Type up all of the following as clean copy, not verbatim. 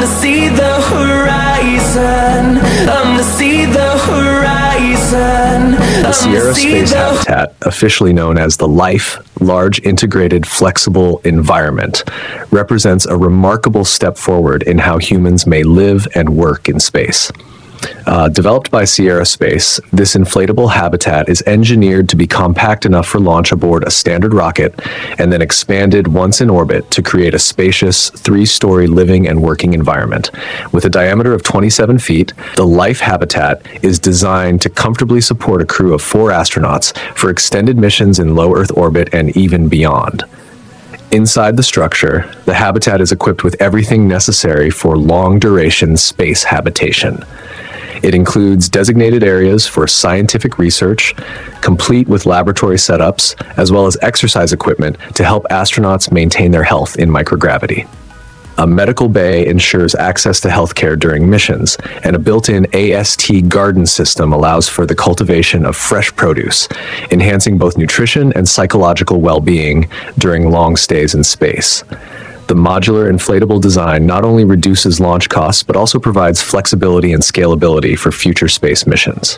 to see the horizon. I'm to see the horizon. The Sierra Space habitat, officially known as the Life Large Integrated Flexible Environment, represents a remarkable step forward in how humans may live and work in space. Developed by Sierra Space, this inflatable habitat is engineered to be compact enough for launch aboard a standard rocket and then expanded once in orbit to create a spacious three-story living and working environment. With a diameter of 27 feet, the Life habitat is designed to comfortably support a crew of 4 astronauts for extended missions in low Earth orbit and even beyond. Inside the structure, the habitat is equipped with everything necessary for long-duration space habitation. It includes designated areas for scientific research, complete with laboratory setups, as well as exercise equipment to help astronauts maintain their health in microgravity. A medical bay ensures access to healthcare during missions, and a built-in AST garden system allows for the cultivation of fresh produce, enhancing both nutrition and psychological well-being during long stays in space. The modular inflatable design not only reduces launch costs, but also provides flexibility and scalability for future space missions.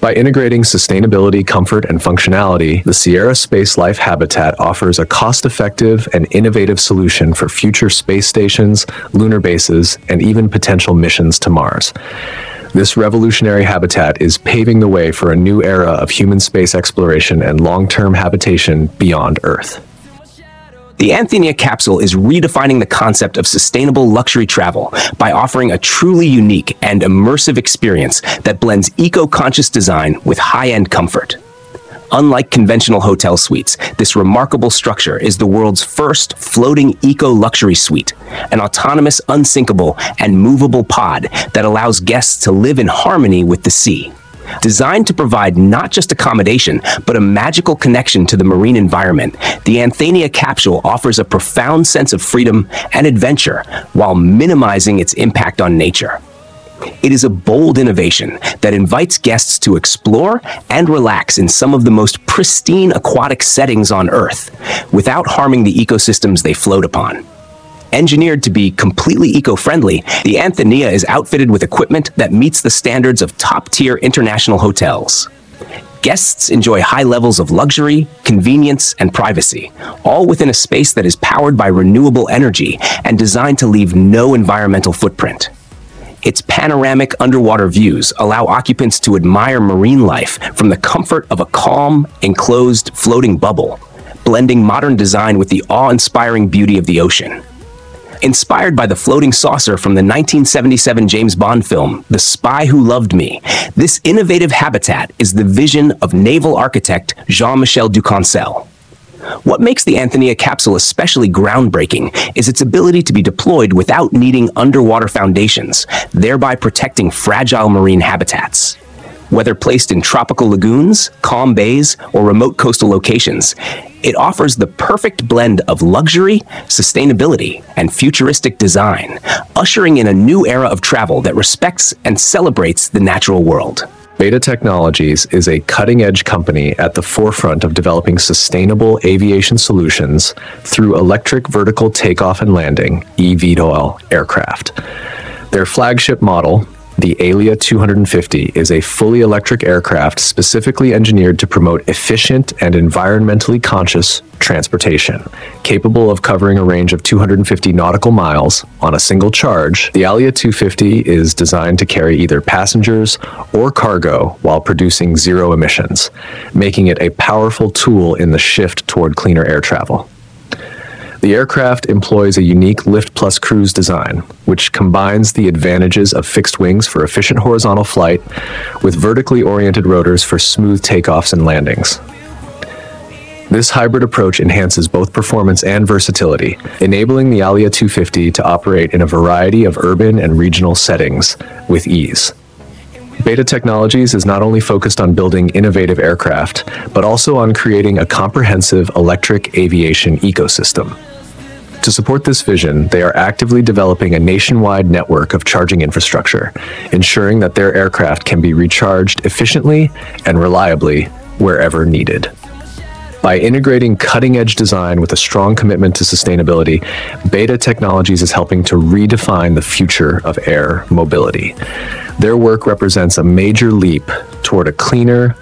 By integrating sustainability, comfort, and functionality, the Sierra Space Life Habitat offers a cost-effective and innovative solution for future space stations, lunar bases, and even potential missions to Mars. This revolutionary habitat is paving the way for a new era of human space exploration and long-term habitation beyond Earth. The Anthénea capsule is redefining the concept of sustainable luxury travel by offering a truly unique and immersive experience that blends eco-conscious design with high-end comfort. Unlike conventional hotel suites, this remarkable structure is the world's first floating eco-luxury suite, an autonomous, unsinkable, and movable pod that allows guests to live in harmony with the sea. Designed to provide not just accommodation, but a magical connection to the marine environment, the Anthénea capsule offers a profound sense of freedom and adventure while minimizing its impact on nature. It is a bold innovation that invites guests to explore and relax in some of the most pristine aquatic settings on Earth, without harming the ecosystems they float upon. Engineered to be completely eco-friendly, the Anthénea is outfitted with equipment that meets the standards of top-tier international hotels. Guests enjoy high levels of luxury, convenience, and privacy, all within a space that is powered by renewable energy and designed to leave no environmental footprint. Its panoramic underwater views allow occupants to admire marine life from the comfort of a calm, enclosed, floating bubble, blending modern design with the awe-inspiring beauty of the ocean. Inspired by the floating saucer from the 1977 James Bond film, The Spy Who Loved Me, this innovative habitat is the vision of naval architect Jean-Michel Duconcel. What makes the Anthénea capsule especially groundbreaking is its ability to be deployed without needing underwater foundations, thereby protecting fragile marine habitats. Whether placed in tropical lagoons, calm bays, or remote coastal locations, it offers the perfect blend of luxury, sustainability, and futuristic design, ushering in a new era of travel that respects and celebrates the natural world. Beta Technologies is a cutting-edge company at the forefront of developing sustainable aviation solutions through electric vertical takeoff and landing (eVTOL) aircraft. Their flagship model, the Alia 250, is a fully electric aircraft specifically engineered to promote efficient and environmentally conscious transportation. Capable of covering a range of 250 nautical miles on a single charge, the Alia 250 is designed to carry either passengers or cargo while producing zero emissions, making it a powerful tool in the shift toward cleaner air travel. The aircraft employs a unique lift plus cruise design, which combines the advantages of fixed wings for efficient horizontal flight with vertically oriented rotors for smooth takeoffs and landings. This hybrid approach enhances both performance and versatility, enabling the Alia 250 to operate in a variety of urban and regional settings with ease. Beta Technologies is not only focused on building innovative aircraft, but also on creating a comprehensive electric aviation ecosystem. To support this vision, they are actively developing a nationwide network of charging infrastructure, ensuring that their aircraft can be recharged efficiently and reliably wherever needed. By integrating cutting-edge design with a strong commitment to sustainability, Beta Technologies is helping to redefine the future of air mobility. Their work represents a major leap toward a cleaner,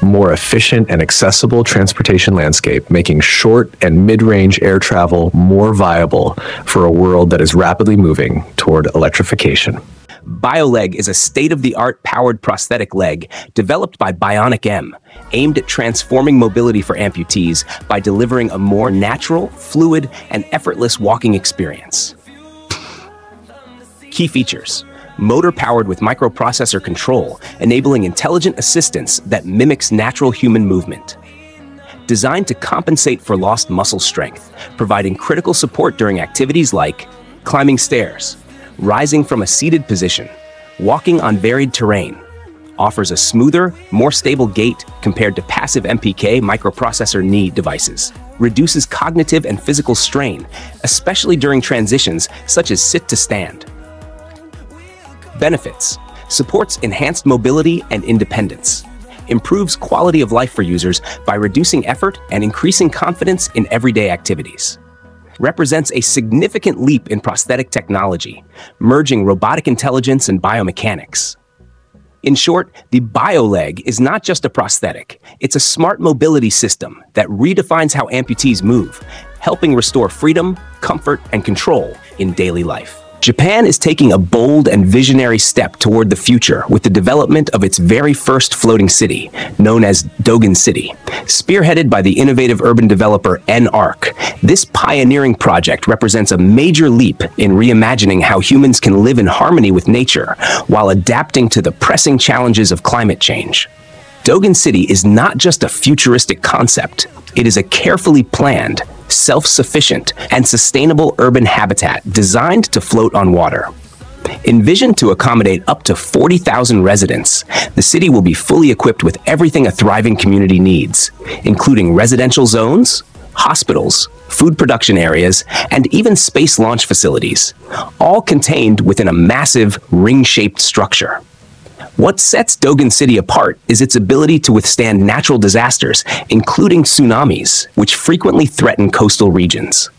more efficient and accessible transportation landscape, making short and mid-range air travel more viable for a world that is rapidly moving toward electrification. BioLeg is a state-of-the-art powered prosthetic leg developed by Bionic M, aimed at transforming mobility for amputees by delivering a more natural, fluid, and effortless walking experience. Key features. Motor powered with microprocessor control, enabling intelligent assistance that mimics natural human movement. Designed to compensate for lost muscle strength, providing critical support during activities like climbing stairs, rising from a seated position, walking on varied terrain, offers a smoother, more stable gait compared to passive MPK microprocessor knee devices, reduces cognitive and physical strain, especially during transitions such as sit to stand. Benefits: supports enhanced mobility and independence, improves quality of life for users by reducing effort and increasing confidence in everyday activities, represents a significant leap in prosthetic technology, merging robotic intelligence and biomechanics. In short, the BioLeg is not just a prosthetic, it's a smart mobility system that redefines how amputees move, helping restore freedom, comfort, and control in daily life. Japan is taking a bold and visionary step toward the future with the development of its very first floating city, known as Dogen City. Spearheaded by the innovative urban developer N-Arc, this pioneering project represents a major leap in reimagining how humans can live in harmony with nature while adapting to the pressing challenges of climate change. Dogen City is not just a futuristic concept, it is a carefully planned, self-sufficient and sustainable urban habitat designed to float on water. Envisioned to accommodate up to 40,000 residents, the city will be fully equipped with everything a thriving community needs, including residential zones, hospitals, food production areas, and even space launch facilities, all contained within a massive ring-shaped structure. What sets Dogen City apart is its ability to withstand natural disasters, including tsunamis, which frequently threaten coastal regions.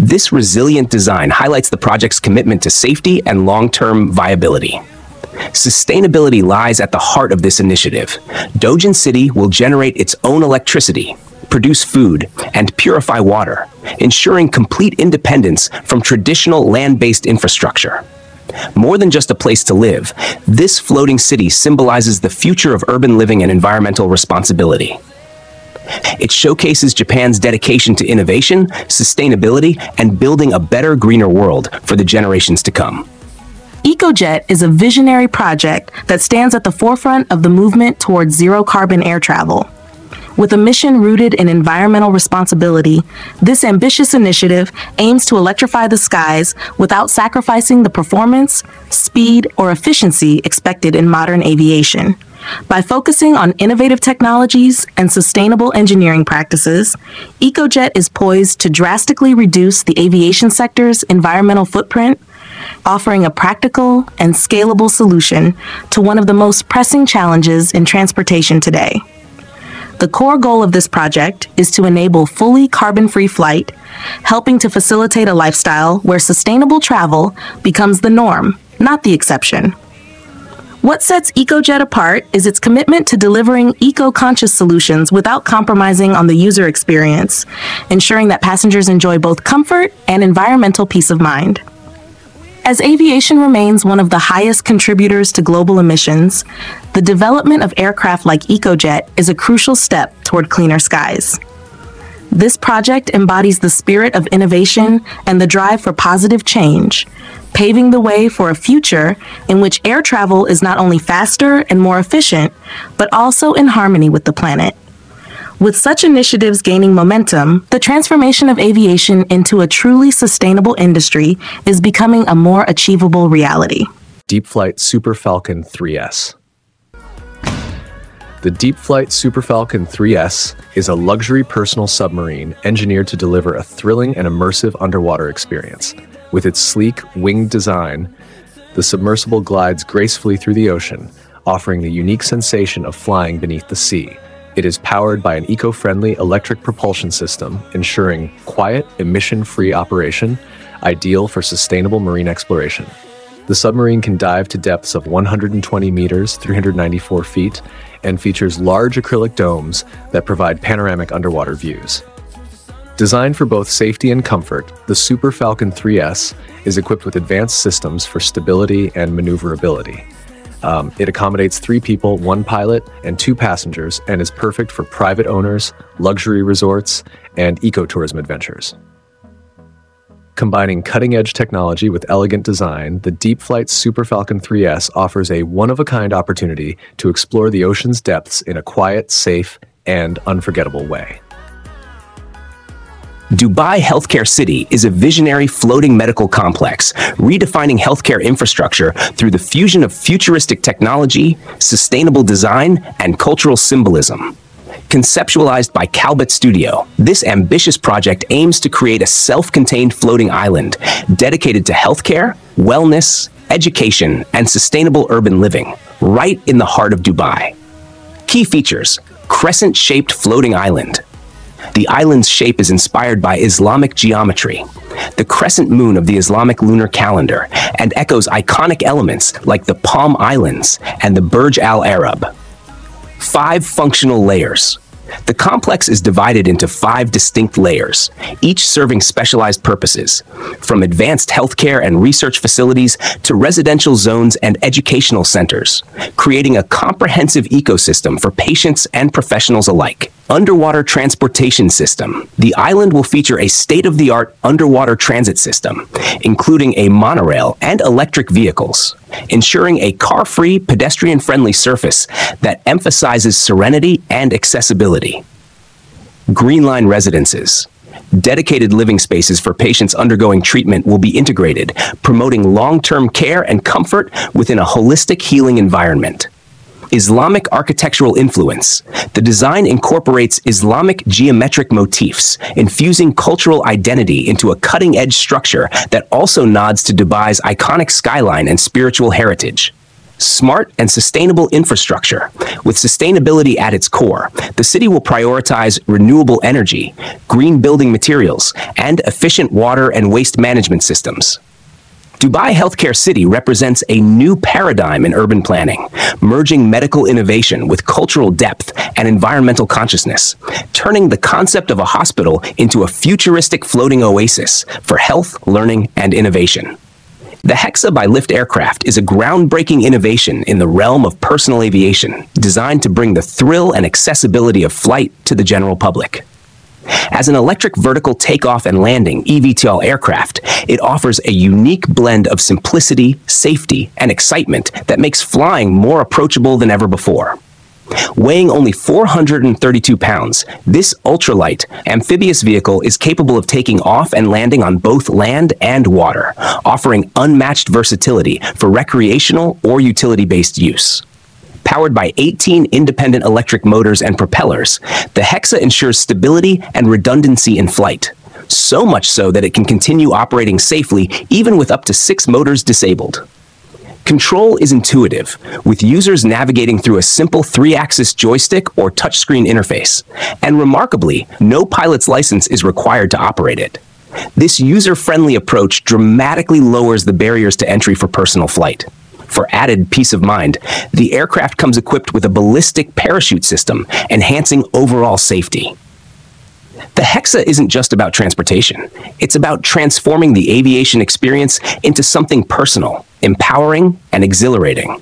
This resilient design highlights the project's commitment to safety and long-term viability. Sustainability lies at the heart of this initiative. Dogen City will generate its own electricity, produce food, and purify water, ensuring complete independence from traditional land-based infrastructure. More than just a place to live, this floating city symbolizes the future of urban living and environmental responsibility. It showcases Japan's dedication to innovation, sustainability, and building a better, greener world for the generations to come. EcoJet is a visionary project that stands at the forefront of the movement towards zero-carbon air travel. With a mission rooted in environmental responsibility, this ambitious initiative aims to electrify the skies without sacrificing the performance, speed, or efficiency expected in modern aviation. By focusing on innovative technologies and sustainable engineering practices, EcoJet is poised to drastically reduce the aviation sector's environmental footprint, offering a practical and scalable solution to one of the most pressing challenges in transportation today. The core goal of this project is to enable fully carbon-free flight, helping to facilitate a lifestyle where sustainable travel becomes the norm, not the exception. What sets EcoJet apart is its commitment to delivering eco-conscious solutions without compromising on the user experience, ensuring that passengers enjoy both comfort and environmental peace of mind. As aviation remains one of the highest contributors to global emissions, the development of aircraft like EcoJet is a crucial step toward cleaner skies. This project embodies the spirit of innovation and the drive for positive change, paving the way for a future in which air travel is not only faster and more efficient, but also in harmony with the planet. With such initiatives gaining momentum, the transformation of aviation into a truly sustainable industry is becoming a more achievable reality. DeepFlight Super Falcon 3S. The DeepFlight Super Falcon 3S is a luxury personal submarine engineered to deliver a thrilling and immersive underwater experience. With its sleek, winged design, the submersible glides gracefully through the ocean, offering the unique sensation of flying beneath the sea. It is powered by an eco-friendly electric propulsion system, ensuring quiet, emission-free operation, ideal for sustainable marine exploration. The submarine can dive to depths of 120 meters, 394 feet, and features large acrylic domes that provide panoramic underwater views. Designed for both safety and comfort, the Super Falcon 3S is equipped with advanced systems for stability and maneuverability. It accommodates 3 people, 1 pilot, and 2 passengers, and is perfect for private owners, luxury resorts, and ecotourism adventures. Combining cutting-edge technology with elegant design, the DeepFlight Super Falcon 3S offers a one-of-a-kind opportunity to explore the ocean's depths in a quiet, safe, and unforgettable way. Dubai Healthcare City is a visionary floating medical complex, redefining healthcare infrastructure through the fusion of futuristic technology, sustainable design, and cultural symbolism. Conceptualized by Calbet Studio, this ambitious project aims to create a self-contained floating island dedicated to healthcare, wellness, education, and sustainable urban living, right in the heart of Dubai. Key features: crescent-shaped floating island. The island's shape is inspired by Islamic geometry, the crescent moon of the Islamic lunar calendar, and echoes iconic elements like the Palm Islands and the Burj Al Arab. 5 functional layers. The complex is divided into 5 distinct layers, each serving specialized purposes, from advanced healthcare and research facilities to residential zones and educational centers, creating a comprehensive ecosystem for patients and professionals alike. Underwater transportation system. The island will feature a state-of-the-art underwater transit system, including a monorail and electric vehicles, ensuring a car-free, pedestrian-friendly surface that emphasizes serenity and accessibility. Greenline residences. Dedicated living spaces for patients undergoing treatment will be integrated, promoting long-term care and comfort within a holistic healing environment. Islamic architectural influence. The design incorporates Islamic geometric motifs, infusing cultural identity into a cutting-edge structure that also nods to Dubai's iconic skyline and spiritual heritage. Smart and sustainable infrastructure. With sustainability at its core, the city will prioritize renewable energy, green building materials, and efficient water and waste management systems. Dubai Healthcare City represents a new paradigm in urban planning, merging medical innovation with cultural depth and environmental consciousness, turning the concept of a hospital into a futuristic floating oasis for health, learning, and innovation. The HEXA by LIFT Aircraft is a groundbreaking innovation in the realm of personal aviation, designed to bring the thrill and accessibility of flight to the general public. As an electric vertical takeoff and landing eVTOL aircraft, it offers a unique blend of simplicity, safety, and excitement that makes flying more approachable than ever before. Weighing only 432 pounds, this ultralight amphibious vehicle is capable of taking off and landing on both land and water, offering unmatched versatility for recreational or utility-based use. Powered by 18 independent electric motors and propellers, the HEXA ensures stability and redundancy in flight, so much so that it can continue operating safely even with up to 6 motors disabled. Control is intuitive, with users navigating through a simple 3-axis joystick or touchscreen interface, and remarkably, no pilot's license is required to operate it. This user-friendly approach dramatically lowers the barriers to entry for personal flight. For added peace of mind, the aircraft comes equipped with a ballistic parachute system, enhancing overall safety. The HEXA isn't just about transportation. It's about transforming the aviation experience into something personal, empowering, and exhilarating.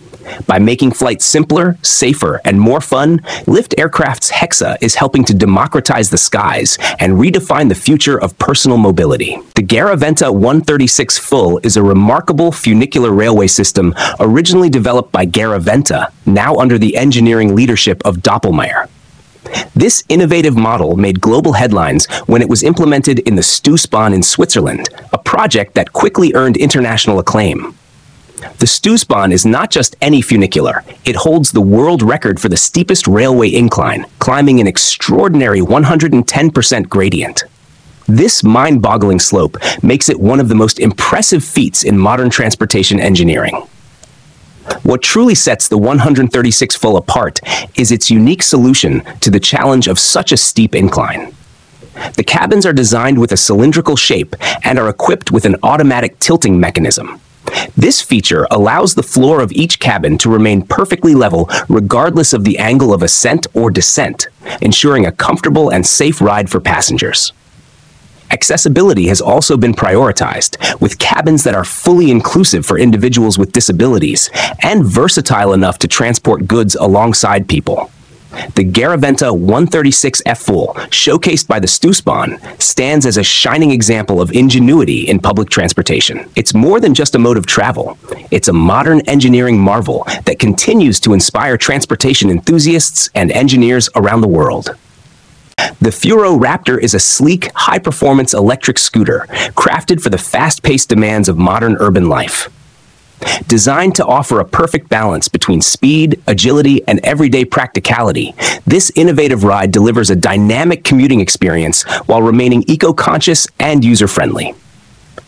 By making flight simpler, safer, and more fun, LIFT Aircraft's HEXA is helping to democratize the skies and redefine the future of personal mobility. The Garaventa 136 Full is a remarkable funicular railway system originally developed by Garaventa, now under the engineering leadership of Doppelmayr. This innovative model made global headlines when it was implemented in the Stoosbahn in Switzerland, a project that quickly earned international acclaim. The Stoosbahn is not just any funicular. It holds the world record for the steepest railway incline, climbing an extraordinary 110% gradient. This mind-boggling slope makes it one of the most impressive feats in modern transportation engineering. What truly sets the 136 Full apart is its unique solution to the challenge of such a steep incline. The cabins are designed with a cylindrical shape and are equipped with an automatic tilting mechanism. This feature allows the floor of each cabin to remain perfectly level regardless of the angle of ascent or descent, ensuring a comfortable and safe ride for passengers. Accessibility has also been prioritized, with cabins that are fully inclusive for individuals with disabilities and versatile enough to transport goods alongside people. The Garaventa 136 Full, showcased by the Stoosbahn, stands as a shining example of ingenuity in public transportation. It's more than just a mode of travel. It's a modern engineering marvel that continues to inspire transportation enthusiasts and engineers around the world. The Furo Raptor is a sleek, high-performance electric scooter crafted for the fast-paced demands of modern urban life. Designed to offer a perfect balance between speed, agility, and everyday practicality, this innovative ride delivers a dynamic commuting experience while remaining eco-conscious and user-friendly.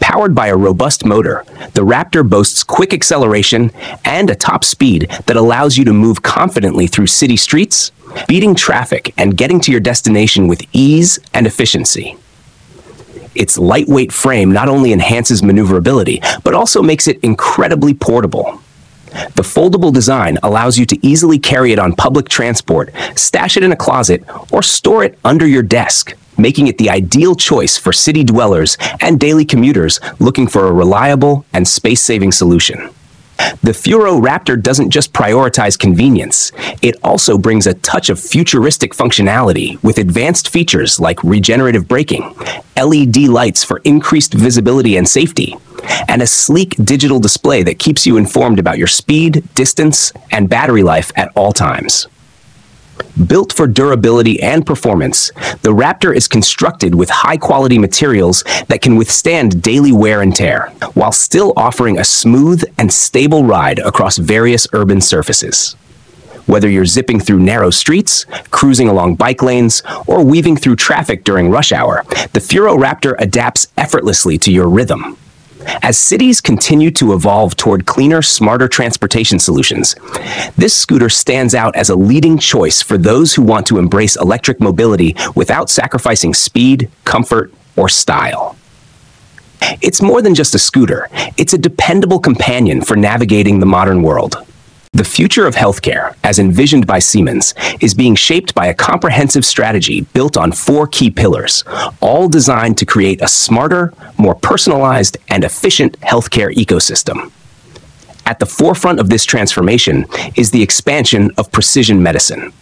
Powered by a robust motor, the Raptor boasts quick acceleration and a top speed that allows you to move confidently through city streets, beating traffic and getting to your destination with ease and efficiency. Its lightweight frame not only enhances maneuverability, but also makes it incredibly portable. The foldable design allows you to easily carry it on public transport, stash it in a closet, or store it under your desk, making it the ideal choice for city dwellers and daily commuters looking for a reliable and space-saving solution. The Furo Raptor doesn't just prioritize convenience, it also brings a touch of futuristic functionality with advanced features like regenerative braking, LED lights for increased visibility and safety, and a sleek digital display that keeps you informed about your speed, distance, and battery life at all times. Built for durability and performance, the Raptor is constructed with high-quality materials that can withstand daily wear and tear, while still offering a smooth and stable ride across various urban surfaces. Whether you're zipping through narrow streets, cruising along bike lanes, or weaving through traffic during rush hour, the Furo Raptor adapts effortlessly to your rhythm. As cities continue to evolve toward cleaner, smarter transportation solutions, this scooter stands out as a leading choice for those who want to embrace electric mobility without sacrificing speed, comfort, or style. It's more than just a scooter. It's a dependable companion for navigating the modern world. The future of healthcare, as envisioned by Siemens, is being shaped by a comprehensive strategy built on 4 key pillars, all designed to create a smarter, more personalized, and efficient healthcare ecosystem. At the forefront of this transformation is the expansion of precision medicine.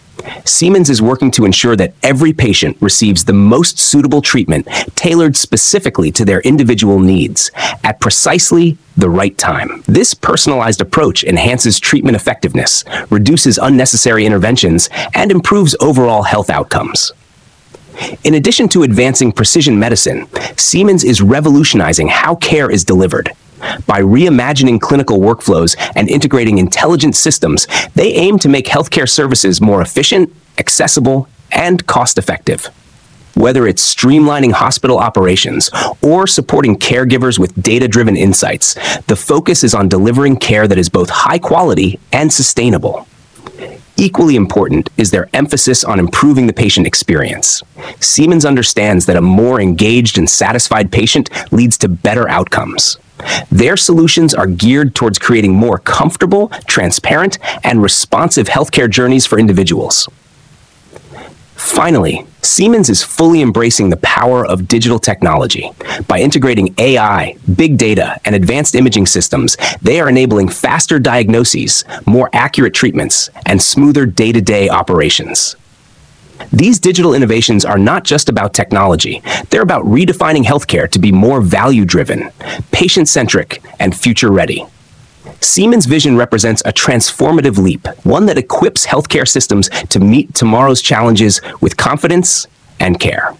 Siemens is working to ensure that every patient receives the most suitable treatment tailored specifically to their individual needs at precisely the right time. This personalized approach enhances treatment effectiveness, reduces unnecessary interventions, and improves overall health outcomes. In addition to advancing precision medicine, Siemens is revolutionizing how care is delivered. By reimagining clinical workflows and integrating intelligent systems, they aim to make healthcare services more efficient, accessible, and cost-effective. Whether it's streamlining hospital operations or supporting caregivers with data-driven insights, the focus is on delivering care that is both high-quality and sustainable. Equally important is their emphasis on improving the patient experience. Siemens understands that a more engaged and satisfied patient leads to better outcomes. Their solutions are geared towards creating more comfortable, transparent, and responsive healthcare journeys for individuals. Finally, Siemens is fully embracing the power of digital technology. By integrating AI, big data, and advanced imaging systems, they are enabling faster diagnoses, more accurate treatments, and smoother day-to-day operations. These digital innovations are not just about technology. They're about redefining healthcare to be more value-driven, patient-centric, and future-ready. Siemens' vision represents a transformative leap, one that equips healthcare systems to meet tomorrow's challenges with confidence and care.